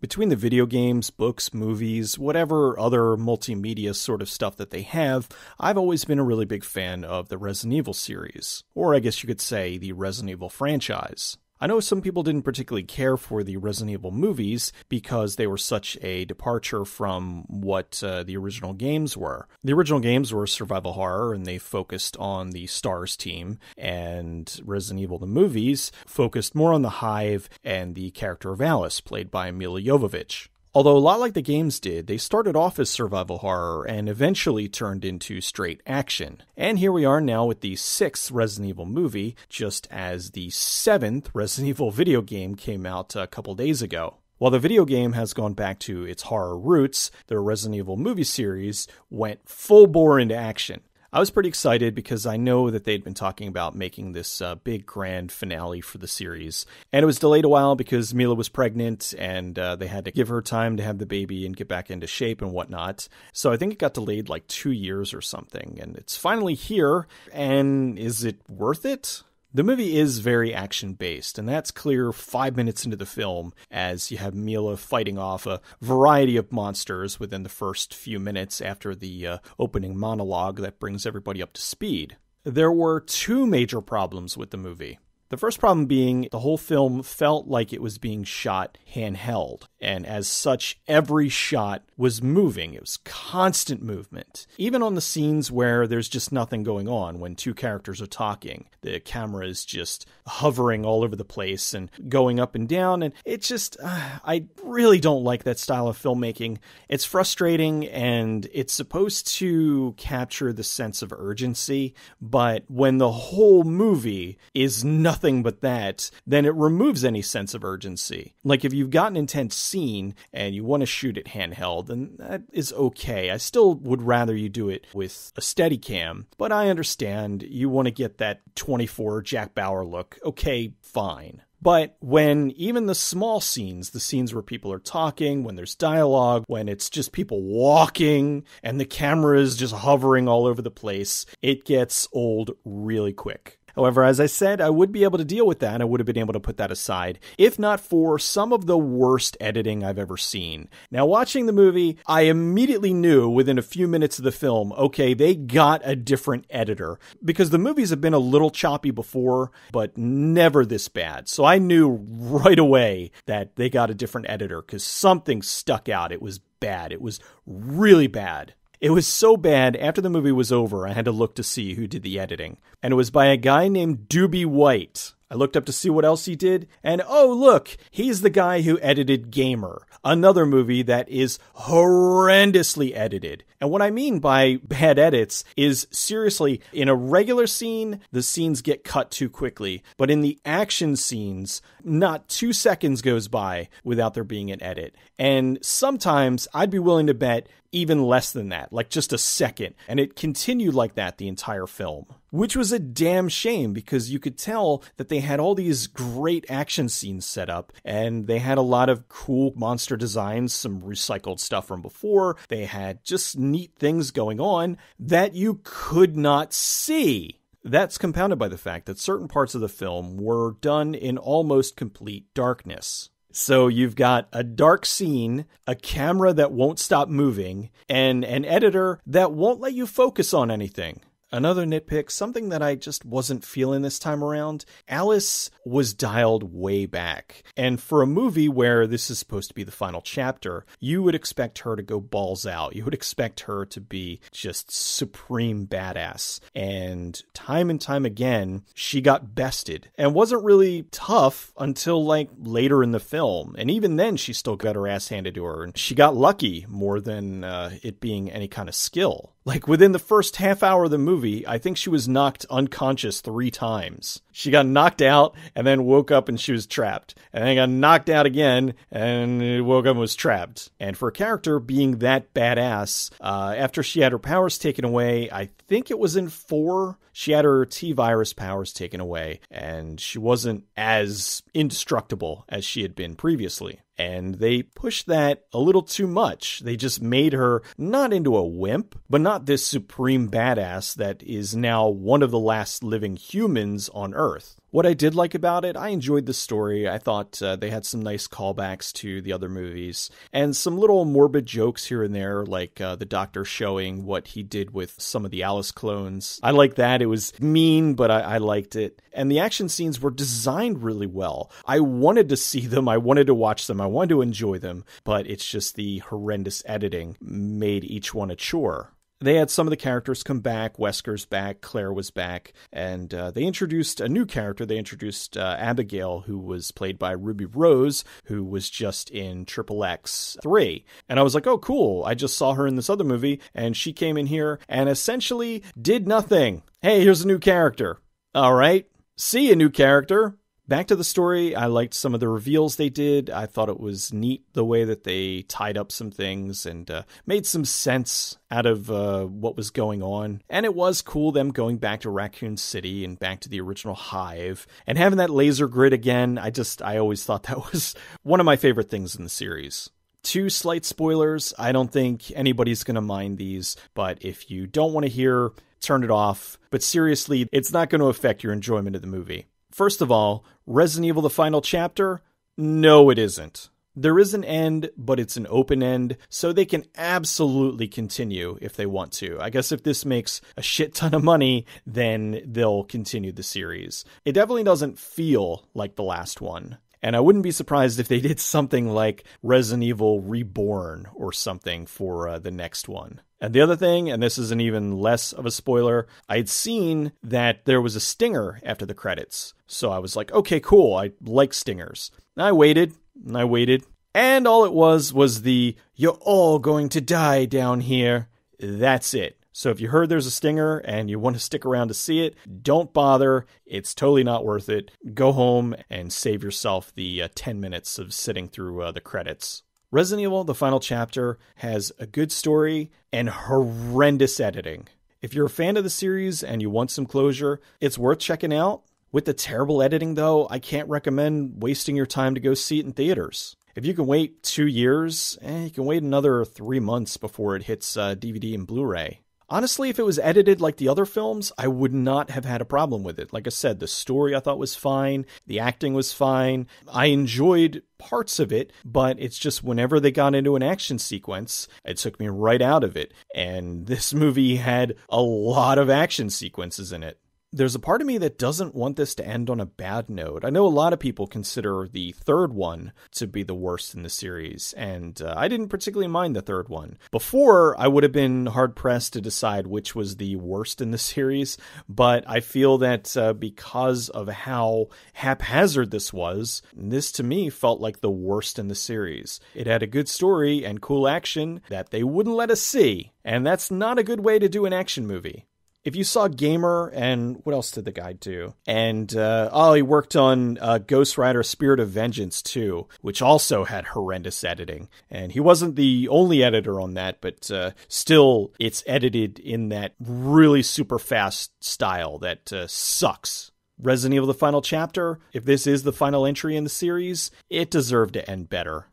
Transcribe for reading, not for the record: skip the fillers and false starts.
Between the video games, books, movies, whatever other multimedia sort of stuff that they have, I've always been a really big fan of the Resident Evil series, or I guess you could say the Resident Evil franchise. I know some people didn't particularly care for the Resident Evil movies because they were such a departure from what the original games were. The original games were survival horror, and they focused on the S.T.A.R.S. team, and Resident Evil the movies focused more on the Hive and the character of Alice, played by Milla Jovovich. Although a lot like the games did, they started off as survival horror and eventually turned into straight action. And here we are now with the 6th Resident Evil movie, just as the 7th Resident Evil video game came out a couple days ago. While the video game has gone back to its horror roots, the Resident Evil movie series went full bore into action. I was pretty excited because I know that they'd been talking about making this big grand finale for the series. And it was delayed a while because Milla was pregnant and they had to give her time to have the baby and get back into shape and whatnot. So I think it got delayed like 2 years or something. And it's finally here. And is it worth it? The movie is very action-based, and that's clear 5 minutes into the film as you have Milla fighting off a variety of monsters within the first few minutes after the opening monologue that brings everybody up to speed. There were 2 major problems with the movie. The first problem being the whole film felt like it was being shot handheld, and as such, every shot was moving. It was constant movement. Even on the scenes where there's just nothing going on, when 2 characters are talking, the camera is just hovering all over the place and going up and down, and it just, I really don't like that style of filmmaking. It's frustrating, and it's supposed to capture the sense of urgency, but when the whole movie is nothing but that, then it removes any sense of urgency. Like, if you've got an intense scene and you want to shoot it handheld, then that is okay. I still would rather you do it with a Steadicam, but I understand you want to get that 24 Jack Bauer look. Okay, fine. But when even the small scenes, the scenes where people are talking, when there's dialogue, when it's just people walking and the camera is just hovering all over the place, it gets old really quick. However, as I said, I would be able to deal with that. I would have been able to put that aside, if not for some of the worst editing I've ever seen. Now, watching the movie, I immediately knew within a few minutes of the film, okay, they got a different editor, because the movies have been a little choppy before, but never this bad. So I knew right away that they got a different editor because something stuck out. It was bad. It was really bad. It was so bad, after the movie was over, I had to look to see who did the editing. And it was by a guy named Doobie White. I looked up to see what else he did, and oh look, he's the guy who edited Gamer, another movie that is horrendously edited. And what I mean by bad edits is, seriously, in a regular scene, the scenes get cut too quickly, but in the action scenes, not 2 seconds goes by without there being an edit. And sometimes, I'd be willing to bet, even less than that, like just a second, and it continued like that the entire film. Which was a damn shame, because you could tell that they had all these great action scenes set up, and they had a lot of cool monster designs, some recycled stuff from before. They had just neat things going on that you could not see. That's compounded by the fact that certain parts of the film were done in almost complete darkness. So you've got a dark scene, a camera that won't stop moving, and an editor that won't let you focus on anything. Another nitpick, something that I just wasn't feeling this time around, Alice was dialed way back. And for a movie where this is supposed to be the final chapter, you would expect her to go balls out. You would expect her to be just supreme badass. And time again, she got bested and wasn't really tough until like later in the film. And even then, she still got her ass handed to her. And she got lucky more than it being any kind of skill. Like, within the first half hour of the movie, I think she was knocked unconscious 3 times. She got knocked out and then woke up and she was trapped. And then got knocked out again and woke up and was trapped. And for a character being that badass, after she had her powers taken away, I think it was in 4, she had her T-virus powers taken away. And she wasn't as indestructible as she had been previously. And they pushed that a little too much. They just made her not into a wimp, but not this supreme badass that is now one of the last living humans on Earth. What I did like about it, I enjoyed the story. I thought they had some nice callbacks to the other movies and some little morbid jokes here and there, like the doctor showing what he did with some of the Alice clones. I like that. It was mean, but I liked it. And the action scenes were designed really well. I wanted to see them. I wanted to watch them. I wanted to enjoy them. But it's just the horrendous editing made each one a chore. They had some of the characters come back. Wesker's back. Claire was back. And they introduced a new character. They introduced Abigail, who was played by Ruby Rose, who was just in Triple X 3. And I was like, oh, cool. I just saw her in this other movie, and she came in here and essentially did nothing. Hey, here's a new character. All right. See a new character. Back to the story, I liked some of the reveals they did. I thought it was neat the way that they tied up some things and made some sense out of what was going on. And it was cool them going back to Raccoon City and back to the original hive and having that laser grid again. I always thought that was one of my favorite things in the series. Two slight spoilers. I don't think anybody's going to mind these, but if you don't want to hear, turn it off. But seriously, it's not going to affect your enjoyment of the movie. First of all, Resident Evil, the final chapter? No, it isn't. There is an end, but it's an open end, so they can absolutely continue if they want to. I guess if this makes a shit ton of money, then they'll continue the series. It definitely doesn't feel like the last one. And I wouldn't be surprised if they did something like Resident Evil Reborn or something for the next one. And the other thing, and this is an even less of a spoiler, I'd seen that there was a stinger after the credits. So I was like, okay, cool. I like stingers. And I waited. And all it was the, you're all going to die down here. That's it. So if you heard there's a stinger and you want to stick around to see it, don't bother. It's totally not worth it. Go home and save yourself the 10 minutes of sitting through the credits. Resident Evil, the final chapter, has a good story and horrendous editing. If you're a fan of the series and you want some closure, it's worth checking out. With the terrible editing, though, I can't recommend wasting your time to go see it in theaters. If you can wait 2 years, you can wait another 3 months before it hits DVD and Blu-ray. Honestly, if it was edited like the other films, I would not have had a problem with it. Like I said, the story I thought was fine. The acting was fine. I enjoyed parts of it, but it's just whenever they got into an action sequence, it took me right out of it. And this movie had a lot of action sequences in it. There's a part of me that doesn't want this to end on a bad note. I know a lot of people consider the third one to be the worst in the series, and I didn't particularly mind the third one. Before, I would have been hard-pressed to decide which was the worst in the series, but I feel that because of how haphazard this was, this to me felt like the worst in the series. It had a good story and cool action that they wouldn't let us see, and that's not a good way to do an action movie. If you saw Gamer, and what else did the guy do? And, he worked on Ghost Rider Spirit of Vengeance, too, which also had horrendous editing. And he wasn't the only editor on that, but still, it's edited in that really super fast style that sucks. Resident Evil, the final chapter, if this is the final entry in the series, it deserved to end better.